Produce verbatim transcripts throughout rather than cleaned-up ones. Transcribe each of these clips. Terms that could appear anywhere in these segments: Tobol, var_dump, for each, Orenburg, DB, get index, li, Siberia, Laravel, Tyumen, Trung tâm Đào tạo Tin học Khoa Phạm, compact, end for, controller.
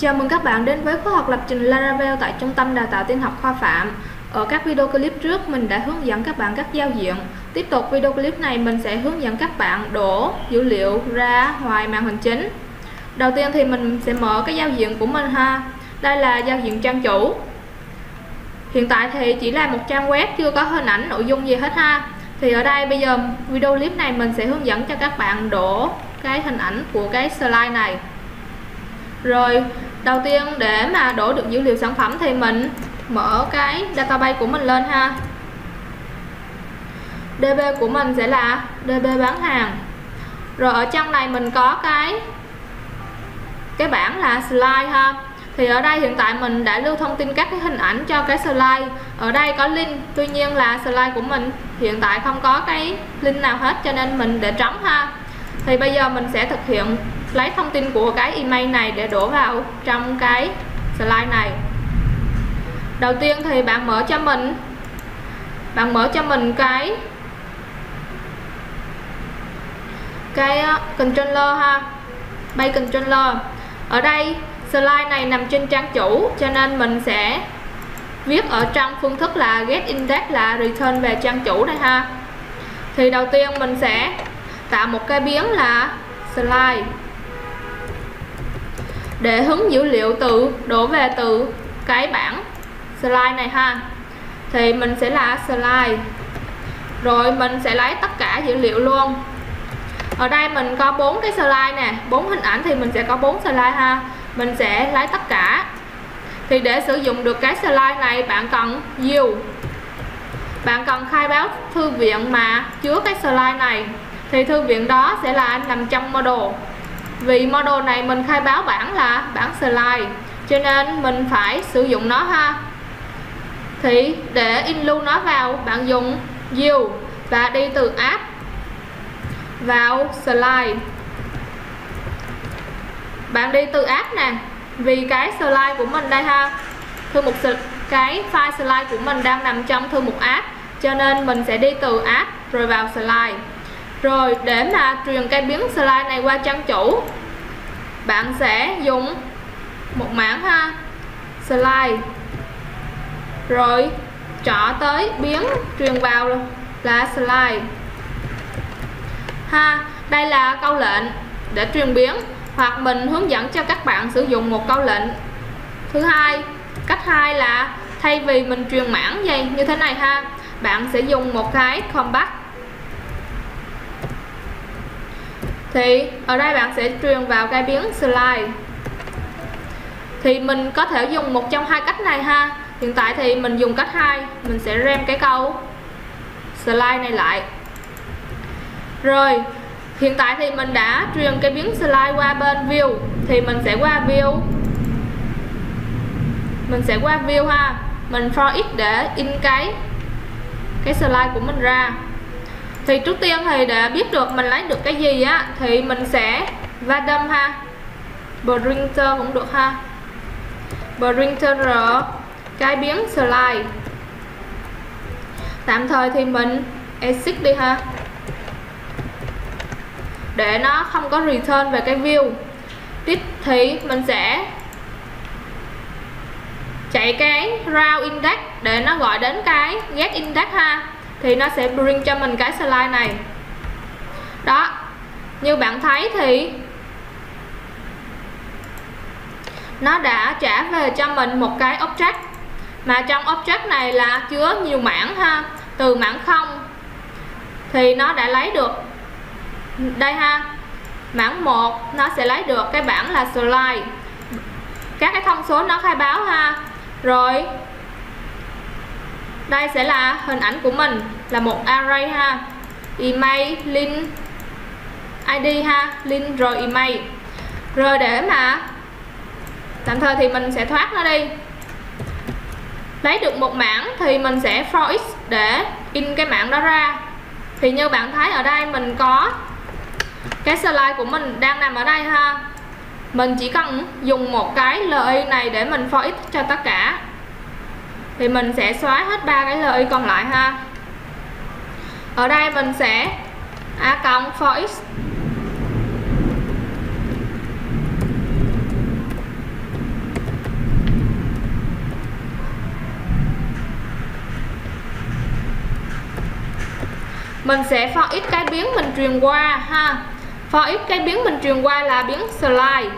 Chào mừng các bạn đến với khóa học lập trình Laravel tại Trung tâm Đào tạo Tin học Khoa Phạm. Ở các video clip trước, mình đã hướng dẫn các bạn các giao diện. Tiếp tục video clip này, mình sẽ hướng dẫn các bạn đổ dữ liệu ra ngoài màn hình chính. Đầu tiên thì mình sẽ mở cái giao diện của mình ha. Đây là giao diện trang chủ. Hiện tại thì chỉ là một trang web, chưa có hình ảnh, nội dung gì hết ha. Thì ở đây bây giờ video clip này mình sẽ hướng dẫn cho các bạn đổ cái hình ảnh của cái slide này. Rồi, đầu tiên để mà đổ được dữ liệu sản phẩm thì mình mở cái database của mình lên ha. đê bê của mình sẽ là đê bê bán hàng. Rồi ở trong này mình có cái cái bảng là slide ha. Thì ở đây hiện tại mình đã lưu thông tin các cái hình ảnh cho cái slide. Ở đây có link, tuy nhiên là slide của mình hiện tại không có cái link nào hết cho nên mình để trống ha. Thì bây giờ mình sẽ thực hiện lấy thông tin của cái email này để đổ vào trong cái slide này. Đầu tiên thì bạn mở cho mình bạn mở cho mình cái cái controller ha, bay controller. Ở đây slide này nằm trên trang chủ cho nên mình sẽ viết ở trong phương thức là get index là return về trang chủ đây ha. Thì đầu tiên mình sẽ tạo một cái biến là slide để hứng dữ liệu từ đổ về từ cái bảng slide này ha. Thì mình sẽ là slide, rồi mình sẽ lấy tất cả dữ liệu luôn. Ở đây mình có bốn cái slide nè, bốn hình ảnh thì mình sẽ có bốn slide ha. Mình sẽ lấy tất cả. Thì để sử dụng được cái slide này bạn cần view, bạn cần khai báo thư viện mà chứa cái slide này. Thì thư viện đó sẽ là nằm trong model. Vì model này mình khai báo bảng là bảng slide cho nên mình phải sử dụng nó ha. Thì để include nó vào, bạn dùng view và đi từ app vào slide. Bạn đi từ app nè, vì cái slide của mình đây ha, thư mục cái file slide của mình đang nằm trong thư mục app cho nên mình sẽ đi từ app rồi vào slide. Rồi để mà truyền cái biến slide này qua trang chủ, bạn sẽ dùng một mảng ha, slide, rồi trỏ tới biến truyền vào là slide ha. Đây là câu lệnh để truyền biến, hoặc mình hướng dẫn cho các bạn sử dụng một câu lệnh thứ hai. Cách hai là thay vì mình truyền mảng vậy như thế này ha, bạn sẽ dùng một cái compact. Thì ở đây bạn sẽ truyền vào cái biến slide. Thì mình có thể dùng một trong hai cách này ha. Hiện tại thì mình dùng cách hai, mình sẽ rem cái câu slide này lại. Rồi, hiện tại thì mình đã truyền cái biến slide qua bên view. Thì mình sẽ qua view Mình sẽ qua view ha. Mình for each để in cái Cái slide của mình ra. Thì trước tiên thì để biết được mình lấy được cái gì á, thì mình sẽ var_dump ha, printer cũng được ha, printer cái biến slide. Tạm thời thì mình exit đi ha, để nó không có return về cái view. Tiếp thì mình sẽ chạy cái round index để nó gọi đến cái get index ha. Thì nó sẽ bring cho mình cái slide này. Đó, như bạn thấy thì nó đã trả về cho mình một cái object. Mà trong object này là chứa nhiều mảng ha. Từ mảng không thì nó đã lấy được đây ha. Mảng một nó sẽ lấy được cái bảng là slide, các cái thông số nó khai báo ha. Rồi đây sẽ là hình ảnh của mình là một array ha, email, link, i đê ha, link rồi email. Rồi để mà tạm thời thì mình sẽ thoát nó đi. Lấy được một mảng thì mình sẽ for each để in cái mảng đó ra. Thì như bạn thấy ở đây mình có cái slide của mình đang nằm ở đây ha. Mình chỉ cần dùng một cái li này để mình for each cho tất cả. Thì mình sẽ xóa hết ba cái li còn lại ha. Ở đây mình sẽ a cộng for each. Mình sẽ for each cái biến mình truyền qua ha. For each cái biến mình truyền qua là biến slide.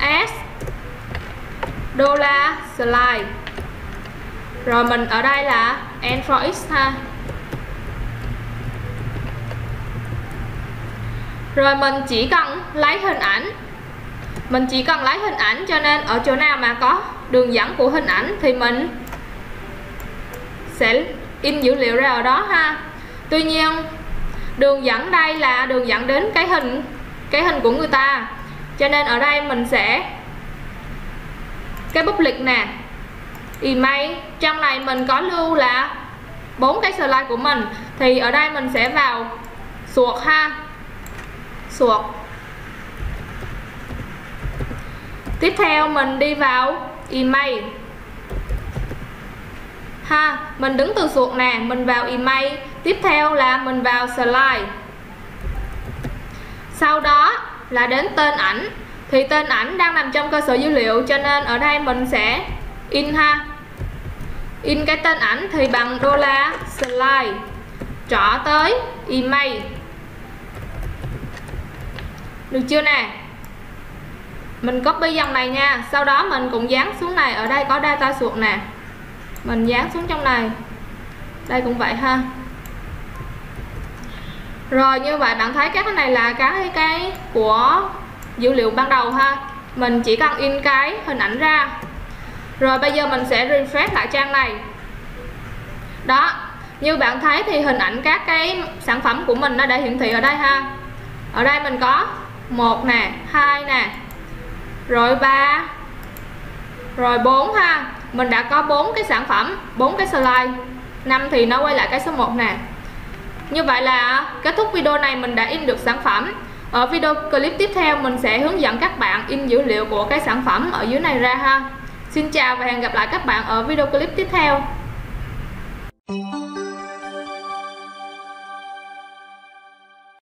S đô la slide. Rồi mình ở đây là end for each ha. Rồi mình chỉ cần lấy hình ảnh. Mình chỉ cần lấy hình ảnh, cho nên ở chỗ nào mà có đường dẫn của hình ảnh thì mình sẽ in dữ liệu ra ở đó ha. Tuy nhiên đường dẫn đây là đường dẫn đến cái hình cái hình của người ta, cho nên ở đây mình sẽ cái public nè, email, trong này mình có lưu là bốn cái slide của mình, thì ở đây mình sẽ vào suột ha, suột. Tiếp theo mình đi vào email ha, mình đứng từ suột nè, mình vào email, tiếp theo là mình vào slide, sau đó là đến tên ảnh. Thì tên ảnh đang nằm trong cơ sở dữ liệu, cho nên ở đây mình sẽ in ha, in cái tên ảnh thì bằng đô la slide trỏ tới email, được chưa nè. Mình copy dòng này nha, sau đó mình cũng dán xuống này, ở đây có data suột nè, mình dán xuống trong này, đây cũng vậy ha. Rồi như vậy bạn thấy các cái này là cái cái của dữ liệu ban đầu ha, mình chỉ cần in cái hình ảnh ra. Rồi bây giờ mình sẽ refresh lại trang này. Đó, như bạn thấy thì hình ảnh các cái sản phẩm của mình nó đã hiển thị ở đây ha. Ở đây mình có một nè, hai nè, rồi ba, rồi bốn ha. Mình đã có bốn cái sản phẩm, bốn cái slide. Năm thì nó quay lại cái số một nè. Như vậy là kết thúc video này, mình đã in được sản phẩm. Ở video clip tiếp theo mình sẽ hướng dẫn các bạn in dữ liệu của cái sản phẩm ở dưới này ra ha. Xin chào và hẹn gặp lại các bạn ở video clip tiếp theo.